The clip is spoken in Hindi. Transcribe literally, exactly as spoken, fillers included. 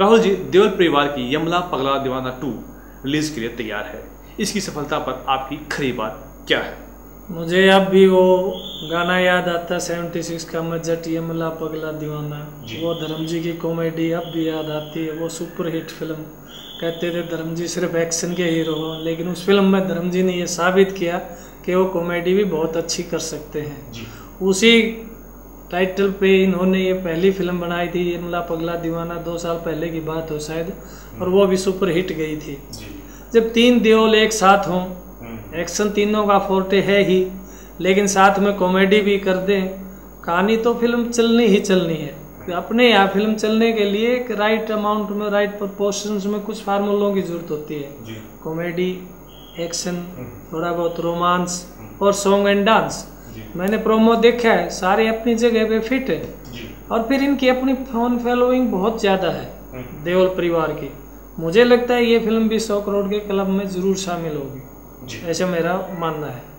राहुल जी देवल परिवार की यमला पगला दीवाना टू रिलीज के लिए तैयार है। इसकी सफलता पर आपकी खरी बात क्या है? मुझे अब भी वो गाना याद आता है सेवेंटी सिक्स का मजट यमला पगला दीवाना। वो धर्म जी की कॉमेडी अब भी याद आती है। वो सुपरहिट फिल्म कहते थे धर्म जी सिर्फ एक्शन के हीरो हो, लेकिन उस फिल्म में धर्म जी ने ये साबित किया कि वो कॉमेडी भी बहुत अच्छी कर सकते हैं। उसी टाइटल पे इन्होंने ये पहली फिल्म बनाई थी यमला पगला दीवाना, दो साल पहले की बात हो शायद, और वो भी सुपरहिट गई थी। जब तीन देओल एक साथ हों, एक्शन तीनों का फोर्टे है ही, लेकिन साथ में कॉमेडी भी कर दें, कहानी तो फिल्म चलनी ही चलनी है। तो अपने यहाँ फिल्म चलने के लिए एक राइट अमाउंट में, राइट प्रोपोर्शंस में कुछ फार्मूलों की जरूरत होती है। कॉमेडी, एक्शन, थोड़ा बहुत रोमांस और सॉन्ग एंड डांस। मैंने प्रोमो देखा है, सारे अपनी जगह पे फिट है। और फिर इनकी अपनी फैन फॉलोइंग बहुत ज़्यादा है देओल परिवार की। मुझे लगता है ये फिल्म भी सौ करोड़ के क्लब में ज़रूर शामिल होगी, ऐसा मेरा मानना है।